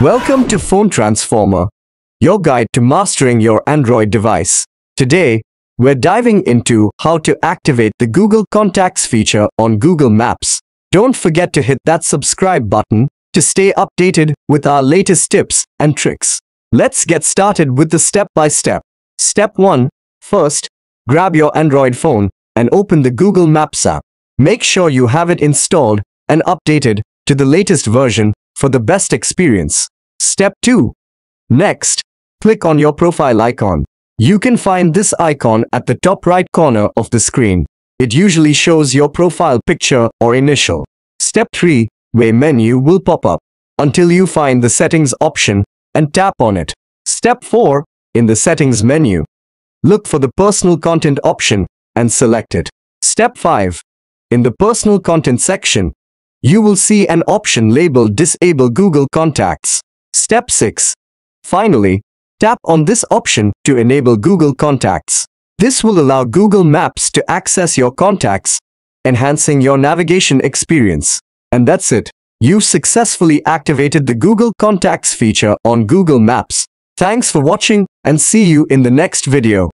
Welcome to Phone Transformer, your guide to mastering your Android device. Today, we're diving into how to activate the Google Contacts feature on Google Maps. Don't forget to hit that subscribe button to stay updated with our latest tips and tricks. Let's get started with the step-by-step. Step 1. First, grab your Android phone and open the Google Maps app. Make sure you have it installed and updated to the latest version for the best experience. Step 2. Next, click on your profile icon. You can find this icon at the top right corner of the screen. It usually shows your profile picture or initial. Step 3. A menu will pop up until you find the settings option and tap on it. Step 4. In the settings menu, look for the personal content option and select it. Step 5. In the personal content section, you will see an option labeled Disable Google Contacts. Step 6. Finally, tap on this option to enable Google Contacts. This will allow Google Maps to access your contacts, enhancing your navigation experience. And that's it. You've successfully activated the Google Contacts feature on Google Maps. Thanks for watching and see you in the next video.